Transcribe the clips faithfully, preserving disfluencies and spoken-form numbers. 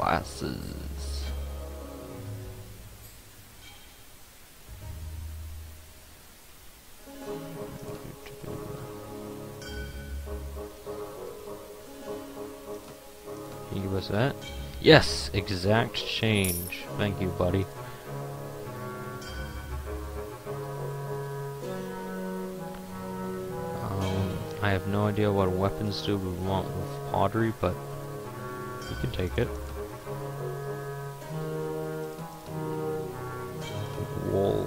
classes. Can you give us that? Yes! Exact change. Thank you, buddy. Um, I have no idea what weapons do we want with pottery, but you can take it. Wool.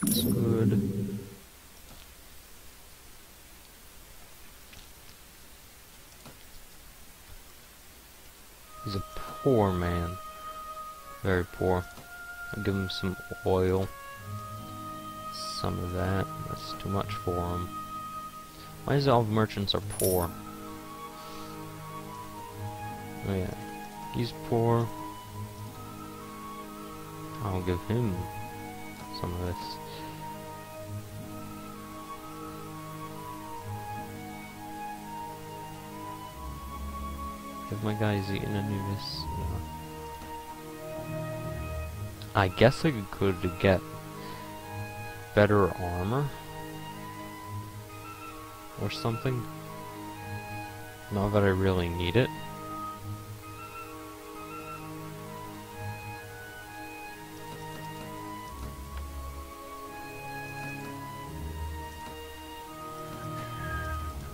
That's good. He's a poor man. Very poor. I'll give him some oil. Some of that. That's too much for him. Why is it all the merchants are poor? Oh yeah. He's poor. I'll give him some of this. If my guy is eating a noodles, no. I guess I could get better armor or something. Not that I really need it.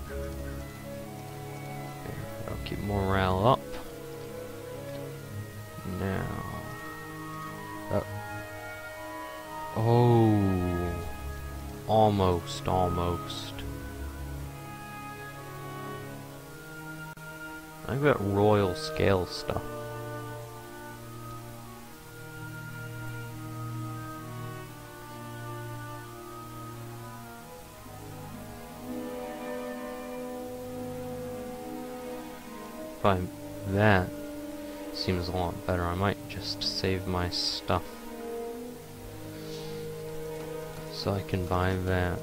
Okay, I'll keep morale up. Now. Oh, almost, almost. I've got royal scale stuff. By that. Seems a lot better. I might just save my stuff so I can buy that.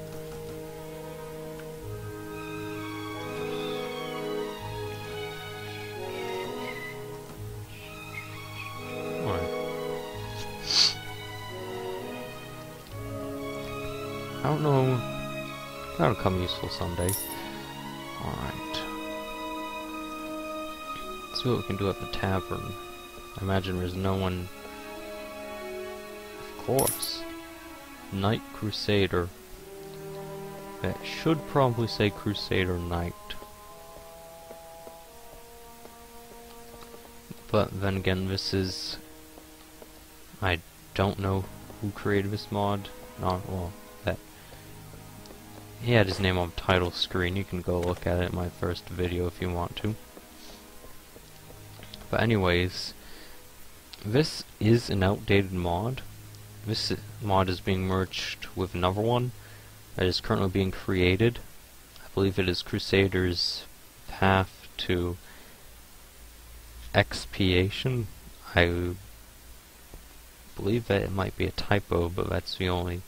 Alright. I don't know. That'll come useful someday. Alright. Let's see what we can do at the tavern. I imagine there's no one. Of course. Knight Crusader. That should probably say Crusader Knight. But then again, this is. I don't know who created this mod. Not well. That. He had his name on the title screen. You can go look at it in my first video if you want to. But anyways, this is an outdated mod. This mod is being merged with another one that is currently being created. I believe it is Crusader's Path to Expiation. I believe that it might be a typo, but that's the only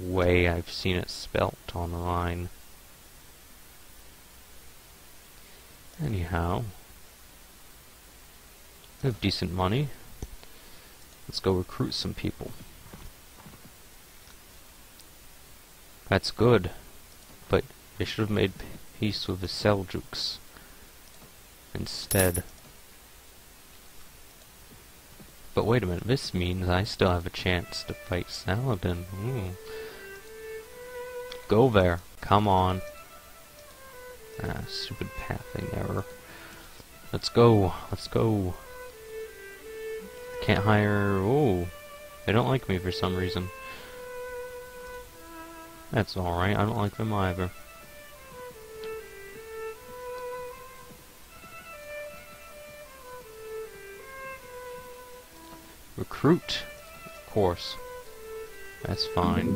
way I've seen it spelt online. Anyhow. I have decent money. Let's go recruit some people. That's good, but they should have made peace with the Seljuks instead. But wait a minute, this means I still have a chance to fight Saladin. Ooh. Go there, come on. Ah, stupid pathing error. Let's go, let's go. Can't hire. Oh, they don't like me for some reason. That's alright, I don't like them either. Recruit? Of course. That's fine.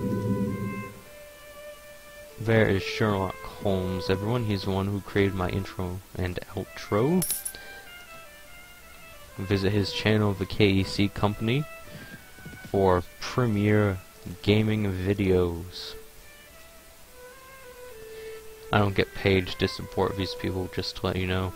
There is Sherlock Holmes, everyone. He's the one who created my intro and outro. Visit his channel, The K E C Company, for premier gaming videos. I don't get paid to support these people, just to let you know.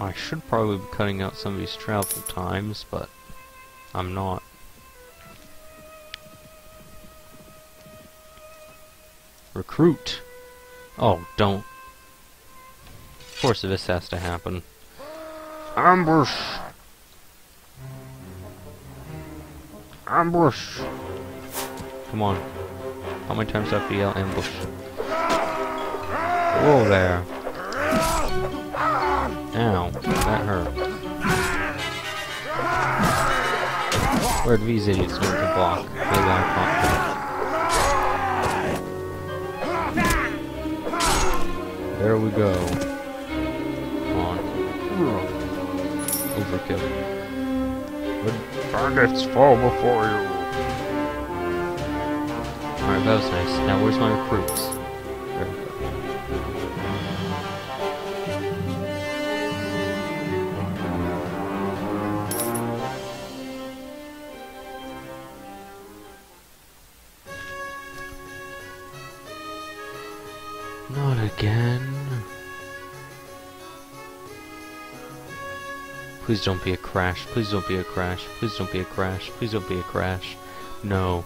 I should probably be cutting out some of these travel times, but I'm not. Recruit! Oh, don't. Of course this has to happen. Ambush! Ambush! Come on. How many times do I have to yell ambush? Whoa there. Ow, that hurt. Where'd these idiots go to block? They block. There we go. Come on. Overkill. The targets fall before you. Alright, that was nice. Now where's my recruits? Not again. Please don't be a crash. Please don't be a crash. Please don't be a crash. Please don't be a crash. No.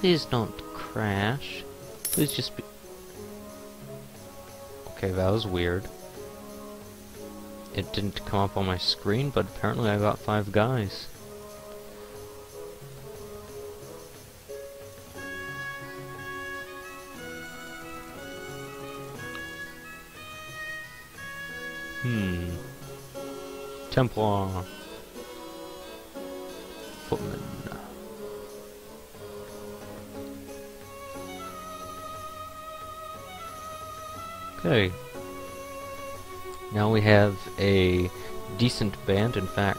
Please don't crash. Please just be... Okay, that was weird. It didn't come up on my screen, but apparently I got five guys. Hmm. Templar. Footman. Okay. Now we have a decent band. In fact,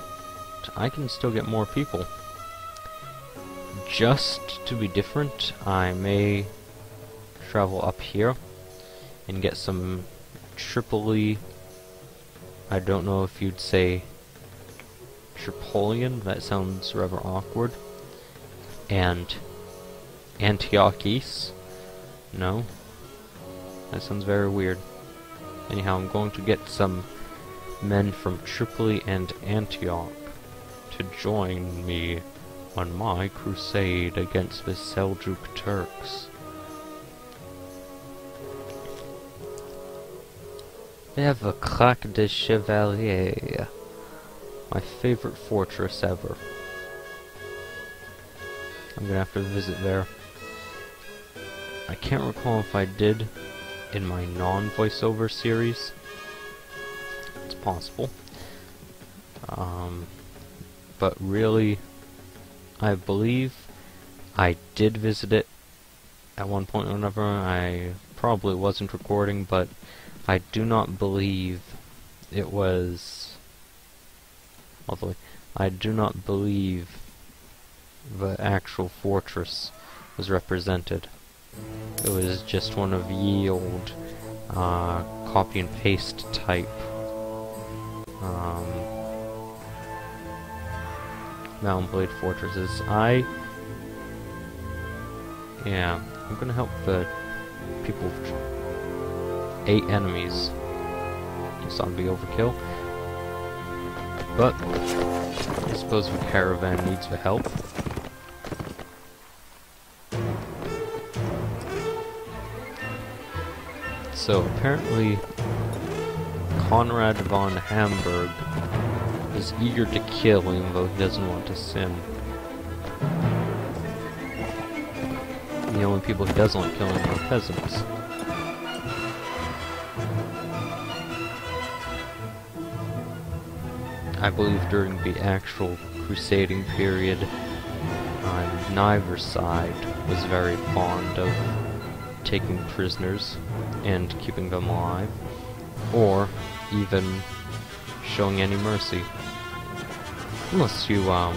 I can still get more people. Just to be different, I may travel up here and get some Tripoli. I don't know if you'd say Tripolian, that sounds rather awkward. And Antiochese? No. That sounds very weird. Anyhow, I'm going to get some men from Tripoli and Antioch to join me on my crusade against the Seljuk Turks. They have a Krak des Chevaliers, my favorite fortress ever. I'm gonna have to visit there. I can't recall if I did in my non-voiceover series. It's possible. Um, but really, I believe I did visit it at one point or another. I probably wasn't recording, but I do not believe it was, although I do not believe the actual fortress was represented. It was just one of ye old uh, copy and paste type. Um, Mount and Blade fortresses. I, yeah, I'm gonna help the people. Of eight enemies. This ought to be overkill. But I suppose the caravan needs the help. So apparently Conrad von Hamburg is eager to kill even though he doesn't want to sin. And the only people he doesn't want killing are peasants. I believe during the actual crusading period, uh, neither side was very fond of taking prisoners and keeping them alive, or even showing any mercy. Unless you um,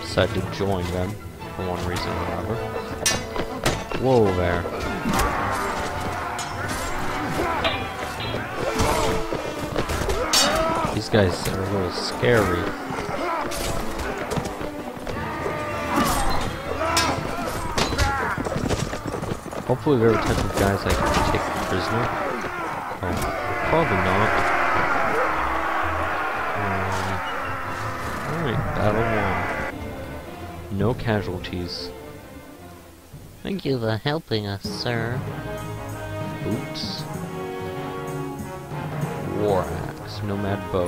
decide to join them for one reason or another. Whoa there. These guys are a little scary. Hopefully there are type of guys I can take prisoner. Oh, probably not. Um, Alright, battle one. No casualties. Thank you for helping us, sir. Oops. War axe, nomad bow.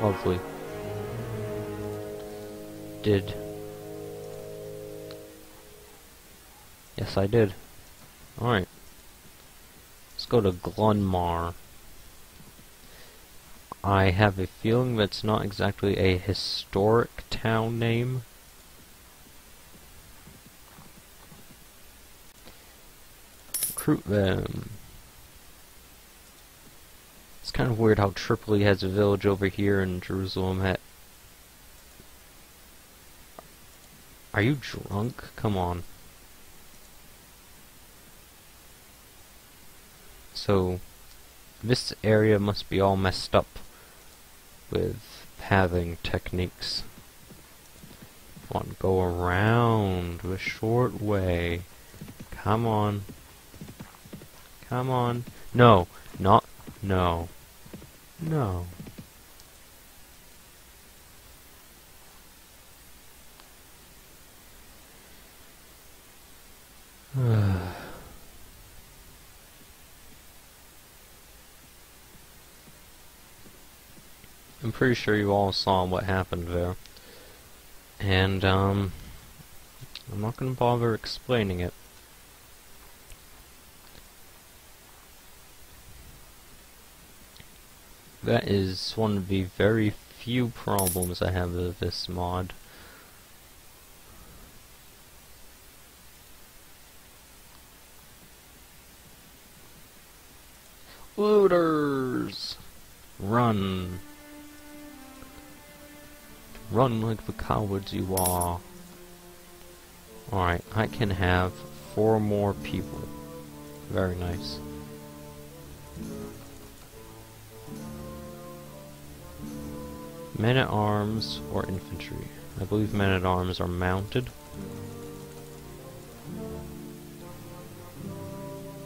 Lovely. Did. Yes, I did. Alright. Let's go to Glenmar. I have a feeling that's not exactly a historic town name. Recruit them. It's kind of weird how Tripoli has a village over here and Jerusalem had... Are you drunk? Come on. So, this area must be all messed up with pathing techniques. Come on, go around the short way. Come on. Come on. No, not. No. No. I'm pretty sure you all saw what happened there. And, um, I'm not going to bother explaining it. That is one of the very few problems I have with this mod. Looters! Run! Run like the cowards you are. Alright, I can have four more people. Very nice. Men-at-arms or infantry. I believe men-at-arms are mounted.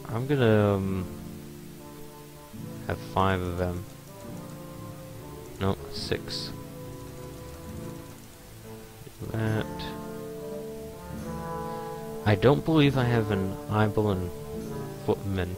I'm gonna um, have five of them. No, six. Do that. I don't believe I have an Ibel and footman.